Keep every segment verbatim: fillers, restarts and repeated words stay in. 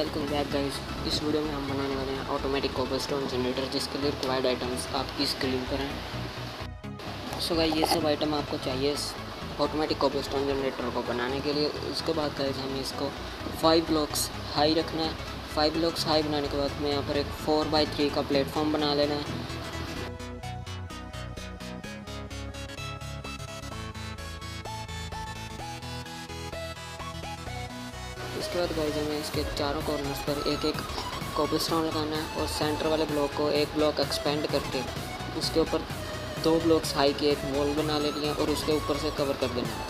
Welcome back guys. इस video में हम बनाने वाले हैं ऑटोमेटिक कोबलस्टोन जनरेटर, जिसके लिए रिक्वायर्ड आइटम्स आपकी स्क्रीन पर हैं। सो गाइस, ये सब आइटम आपको चाहिए ऑटोमेटिक कोबलस्टोन जनरेटर को बनाने के लिए। उसके बाद गाइस हमें इसको फाइव ब्लॉक्स हाई रखना है। फाइव ब्लॉक्स हाई बनाने के बाद मैं यहाँ पर एक फोर बाई थ्री का प्लेटफॉर्म बना लेना है। इसके बाद गाइस हमें इसके चारों कॉर्नर्स पर एक एक कोबलस्टोन लगाना है और सेंटर वाले ब्लॉक को एक ब्लॉक एक्सपेंड करके उसके ऊपर दो ब्लॉक्स हाई की एक वॉल बना लेनी है और उसके ऊपर से कवर कर देना है।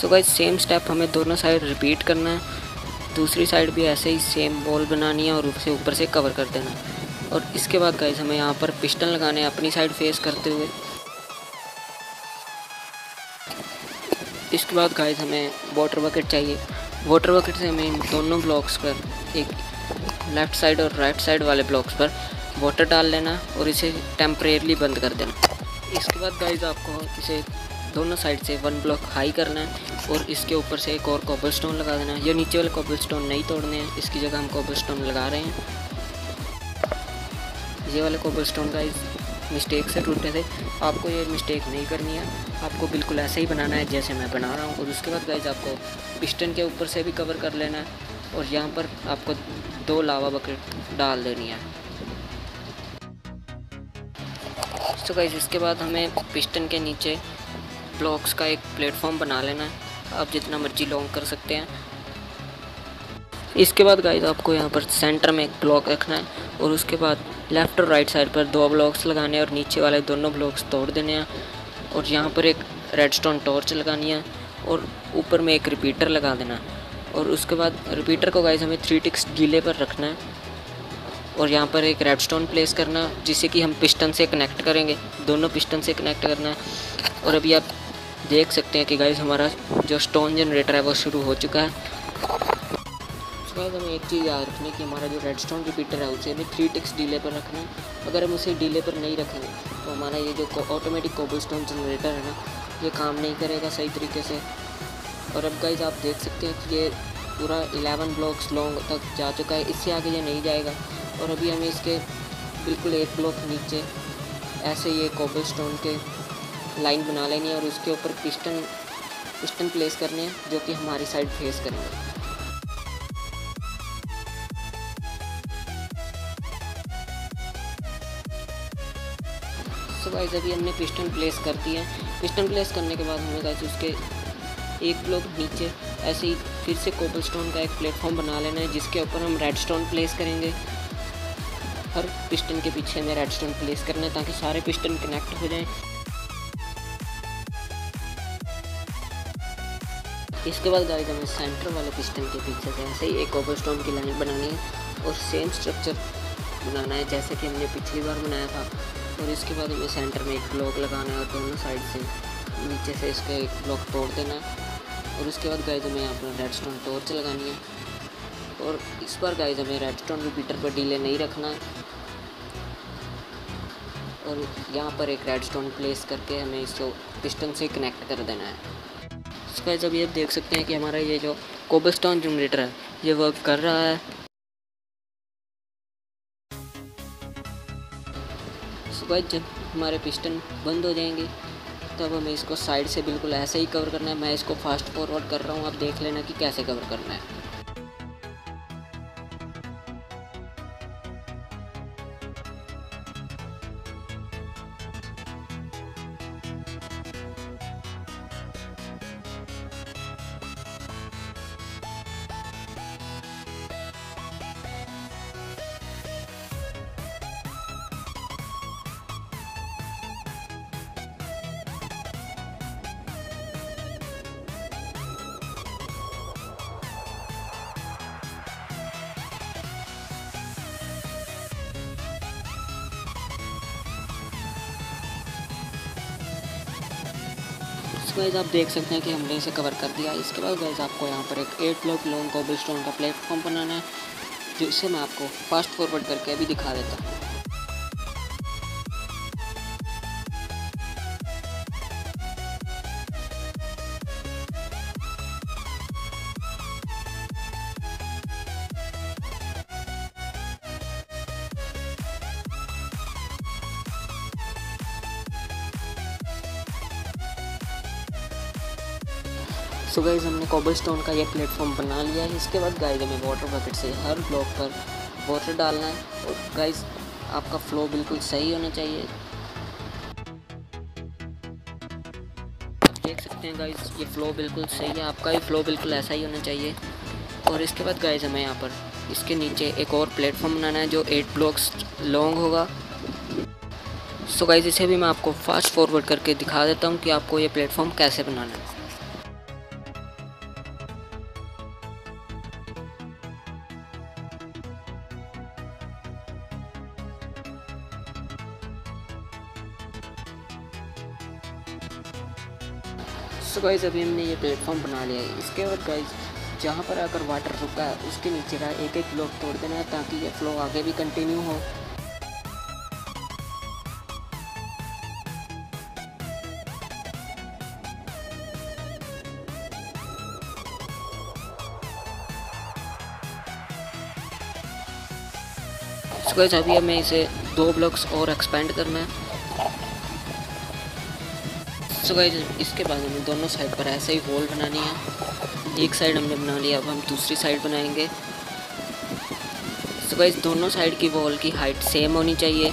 सो गाइस, सेम स्टेप हमें दोनों साइड रिपीट करना है। दूसरी साइड भी ऐसे ही सेम वॉल बनानी है और उसके ऊपर से कवर कर देना है। और इसके बाद गाइस हमें यहाँ पर पिस्टन लगाने हैं अपनी साइड फेस करते हुए। इसके बाद गाइस हमें वाटर बकेट चाहिए। वाटर बकेट से हमें इन दोनों ब्लॉक्स पर, एक लेफ़्ट साइड और राइट साइड वाले ब्लॉक्स पर वाटर डाल लेना और इसे टेम्परेरली बंद कर देना। इसके बाद गाइस आपको इसे दोनों साइड से वन ब्लॉक हाई करना है और इसके ऊपर से एक और कोबलस्टोन लगा देना है। ये नीचे वाले कोबलस्टोन नहीं तोड़ने हैं, इसकी जगह हम कोबलस्टोन लगा रहे हैं। ये वाले कोबलस्टोन गाइस मिस्टेक से टूटे थे, आपको ये मिस्टेक नहीं करनी है। आपको बिल्कुल ऐसे ही बनाना है जैसे मैं बना रहा हूँ। और उसके बाद गाइस आपको पिस्टन के ऊपर से भी कवर कर लेना है और यहाँ पर आपको दो लावा बकेट डाल देनी है। तो गाइस इसके बाद हमें पिस्टन के नीचे ब्लॉक्स का एक प्लेटफॉर्म बना लेना है। आप जितना मर्जी लॉन्ग कर सकते हैं। इसके बाद गाइस आपको यहाँ पर सेंटर में एक ब्लॉक रखना है और उसके बाद लेफ़्ट और राइट साइड पर दो ब्लॉक्स लगाने हैं और नीचे वाले दोनों ब्लॉक्स तोड़ देने हैं। और यहाँ पर एक रेडस्टोन टॉर्च लगानी है और ऊपर में एक रिपीटर लगा देना है। और उसके बाद रिपीटर को गाइस हमें थ्री टिक्स गीले पर रखना है और यहाँ पर एक रेडस्टोन प्लेस करना है, जिसे कि हम पिस्टन से कनेक्ट करेंगे। दोनों पिस्टन से कनेक्ट करना है। और अभी आप देख सकते हैं कि गाइस हमारा जो स्टोन जनरेटर है वो शुरू हो चुका है। गाइस हमें एक चीज़ याद रखनी है कि हमारा जो रेडस्टोन रिपीटर है उसे हमें थ्री टिक्स डीले पर रखना है। अगर हम उसे डीले पर नहीं रखेंगे तो हमारा ये जो ऑटोमेटिक कोबलस्टोन जनरेटर है ना, ये काम नहीं करेगा सही तरीके से। और अब गाइस आप देख सकते हैं कि ये पूरा इलेवन ब्लॉक्स लॉन्ग तक जा चुका है, इससे आगे ये नहीं जाएगा। और अभी हमें इसके बिल्कुल एक ब्लॉक नीचे ऐसे ये कोबलस्टोन के लाइन बना लेनी है और उसके ऊपर पिस्टन पिस्टन प्लेस करने हैं जो कि हमारी साइड फेस करेंगे। तो गाइस अभी हमने पिस्टन प्लेस कर दिया है। पिस्टन प्लेस करने के बाद हमें गाइस उसके एक ब्लॉक नीचे ऐसे ही फिर से कोबलस्टोन का एक प्लेटफॉर्म बना लेना है, जिसके ऊपर हम रेडस्टोन प्लेस करेंगे। हर पिस्टन के पीछे हमें रेडस्टोन प्लेस करना है ताकि सारे पिस्टन कनेक्ट हो जाएं। इसके बाद गाइस हमें सेंटर वाले पिस्टन के पीछे से ऐसे ही एक कोबलस्टोन की लाइन बनानी है और सेम स्ट्रक्चर बनाना है जैसे कि हमने पिछली बार बनाया था। और इसके बाद हमें सेंटर में एक ब्लॉक लगाना है और दोनों साइड से नीचे से इसका एक ब्लॉक तोड़ देना है। और उसके बाद गाइस हमें यहाँ पर रेडस्टोन टॉर्च लगानी है। और इस बार गाइस हमें रेडस्टोन रिपीटर पर डीले नहीं रखना है। और यहाँ पर एक रेडस्टोन प्लेस करके हमें इसको पिस्टन से कनेक्ट कर देना है। इसका जब ये देख सकते हैं कि हमारा ये जो कोबलस्टोन जनरेटर है ये वर्क कर रहा है। गाइस जब हमारे पिस्टन बंद हो जाएंगे तब हमें इसको साइड से बिल्कुल ऐसे ही कवर करना है। मैं इसको फास्ट फॉरवर्ड कर रहा हूँ, आप देख लेना कि कैसे कवर करना है। गाइस आप देख सकते हैं कि हमने इसे कवर कर दिया। इसके बाद गाइस आपको यहाँ पर एक एट ब्लॉक लॉन्ग कोबलस्टोन का प्लेटफॉर्म बनाना है, जिससे मैं आपको फास्ट फॉरवर्ड करके अभी दिखा देता हूँ। सो गाइस हमने कोबलस्टोन का ये प्लेटफॉर्म बना लिया है। इसके बाद गाइस हमें वाटर बकेट से हर ब्लॉक पर वाटर डालना है और गाइस आपका फ्लो बिल्कुल सही होना चाहिए। आप देख सकते हैं गाइस ये फ्लो बिल्कुल सही है, आपका भी फ्लो बिल्कुल ऐसा ही होना चाहिए। और इसके बाद गाइस हमें यहाँ पर इसके नीचे एक और प्लेटफॉर्म बनाना है जो एट ब्लॉक्स लॉन्ग होगा। सो गाइस इसे भी मैं आपको फास्ट फॉरवर्ड करके दिखा देता हूँ कि आपको ये प्लेटफॉर्म कैसे बनाना है। सो गाइस अभी हमने ये प्लेटफॉर्म बना लिया है। इसके बाद गाइस जहाँ पर अगर वाटर रुका है उसके नीचे का एक एक ब्लॉक तोड़ देना है ताकि ये फ्लो आगे भी कंटिन्यू हो। सो गाइस अभी हमें इसे दो ब्लॉक्स और एक्सपेंड करना है। सो गाइस इसके बाद हमें दोनों साइड पर ऐसे ही होल बनानी है। एक साइड हमने बना लिया, अब हम दूसरी साइड बनाएंगे। सो गाइस दोनों साइड की वॉल की हाइट सेम होनी चाहिए।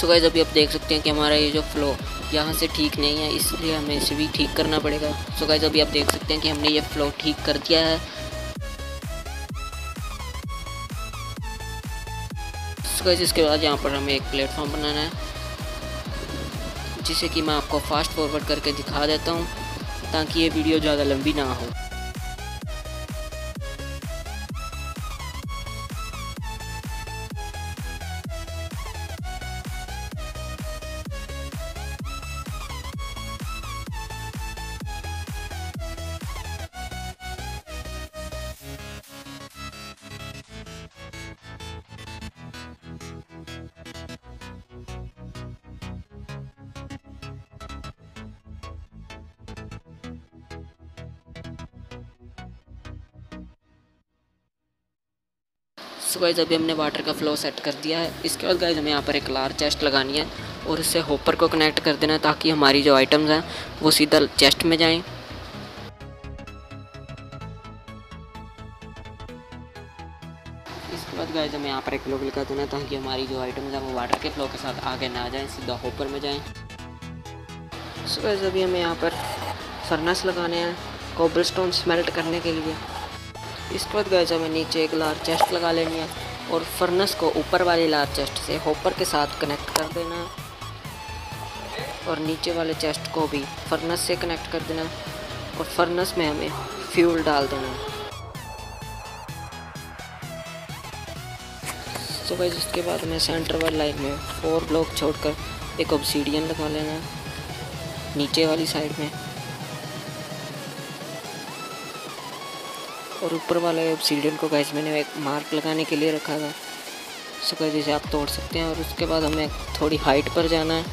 सो गाइस अभी आप देख सकते हैं कि हमारा ये जो फ्लो यहाँ से ठीक नहीं है, इसलिए हमें इसे भी ठीक करना पड़ेगा। सो गाइस अभी आप देख सकते हैं कि हमने ये फ्लो ठीक कर दिया है। सो गाइस इसके बाद यहाँ पर हमें एक प्लेटफॉर्म बनाना है जिसे कि मैं आपको फास्ट फॉरवर्ड करके दिखा देता हूँ ताकि ये वीडियो ज़्यादा लंबी ना हो। सो गाइस अभी हमने वाटर का फ्लो सेट कर दिया है। इसके बाद गाइस हमें यहाँ पर एक लार्ज चेस्ट लगानी है और इससे होपर को कनेक्ट कर देना है ताकि हमारी जो आइटम्स हैं वो सीधा चेस्ट में जाएं। इसके बाद गाइस हमें यहाँ पर एक लोग लगा देना है ताकि हमारी जो आइटम्स हैं वो वाटर के फ्लो के साथ आगे ना जाएं, सीधा होपर में जाएँ। सो गाइस अभी हमें यहाँ पर फर्नेस लगाने हैं कोबलस्टोन स्मेल्ट करने के लिए। इसके बाद गाइस हमें नीचे एक लार्ज चेस्ट लगा लेनी है और फर्नेस को ऊपर वाली लार्ज चेस्ट से होपर के साथ कनेक्ट कर देना है और नीचे वाले चेस्ट को भी फर्नेस से कनेक्ट कर देना है और फर्नेस में हमें फ्यूल डाल देना है। सो गाइस इसके बाद हमें सेंटर वाली लाइन में फोर ब्लॉक छोड़कर एक ऑब्सीडियन लगा लेना है नीचे वाली साइड में और ऊपर वाले ऑब्सीडियन को गाइस मैंने एक मार्क लगाने के लिए रखा था। सो गाइस इसे आप तोड़ सकते हैं और उसके बाद हमें थोड़ी हाइट पर जाना है।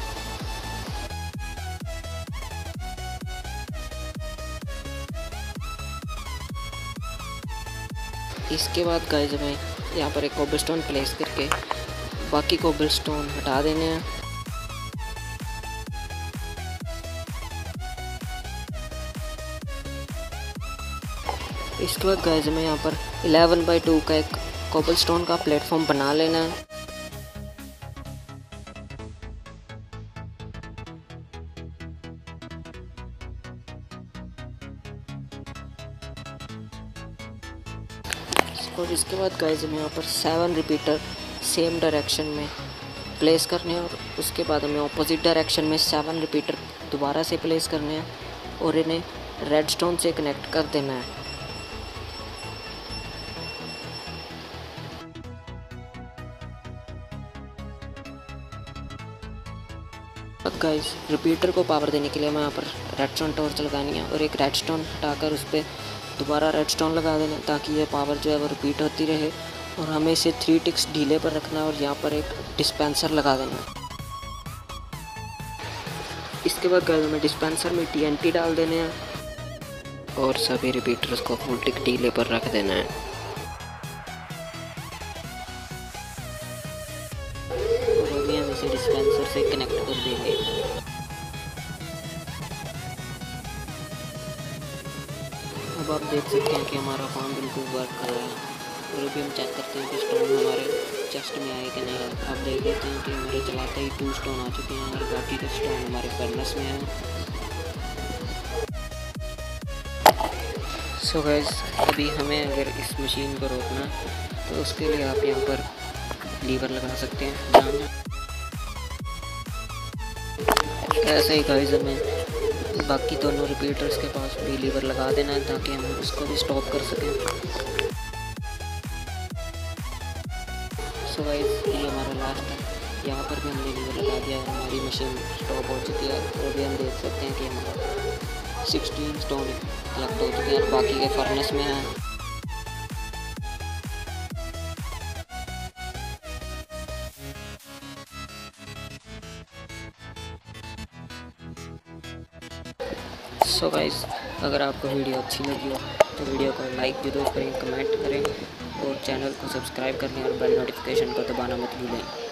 इसके बाद गाइस हमें यहाँ पर एक कोबलस्टोन प्लेस करके बाकी कोबलस्टोन हटा देने हैं। इसके बाद गाइस हमें यहाँ पर ग्यारह बाई दो का एक कोबलस्टोन का प्लेटफॉर्म बना लेना है। और इसके बाद गाइस हमें यहाँ पर सेवन रिपीटर सेम डायरेक्शन में प्लेस करने हैं और उसके बाद हमें ऑपोजिट डायरेक्शन में सेवन रिपीटर दोबारा से प्लेस करने हैं और इन्हें रेडस्टोन से कनेक्ट कर देना है। अब गाइस रिपीटर को पावर देने के लिए मैं यहाँ पर रेडस्टोन टॉर्च लगानी है और एक रेडस्टोन हटाकर उस पर दोबारा रेडस्टोन लगा देना ताकि ये पावर जो है वो रिपीट होती रहे। और हमें इसे थ्री टिक्स ढीले पर रखना है और यहाँ पर एक डिस्पेंसर लगा देना। इसके बाद गाइस हमें डिस्पेंसर में टीएनटी डाल देने हैं और सभी रिपीटर्स को फुल टिक ढीले पर रख देना है। डिस्पेंसर से कनेक्ट कर देंगे। अब आप देख सकते हैं कि हमारा फॉर्म बिल्कुल वर्क कर रहा है। और अभी हम चेक करते हैं कि स्टोन हमारे चेस्ट में आए कि नहीं। आप देख लेते हैं कि हमारे चलाते ही टू स्टोन आ चुके हैं और बाकी के स्टोन हमारे फर्नेस में हैं। सो गाइस, अभी हमें अगर इस मशीन को रोकना तो उसके लिए आप यहाँ पर लीवर लगा सकते हैं। जहाँ ऐसे ही गाइस हमें बाकी दोनों रिपीटर्स के पास भी लीवर लगा देना है ताकि हम उसको भी स्टॉप कर सकें। सो गाइस, ये हमारा लास्ट है। यहाँ पर भी हमने लीवर लगा दिया, हमारी मशीन स्टॉप हो चुकी है। और भी हम देख सकते हैं कि हमारा सिक्सटीन स्टोन कलेक्ट हो चुके हैं और बाकी के फर्नेस में हैं। सो so गाइस, अगर आपको वीडियो अच्छी लगी हो तो वीडियो को लाइक जरूर करें, कमेंट करें और चैनल को सब्सक्राइब कर लें और बेल नोटिफिकेशन को दबाना मत भूलें।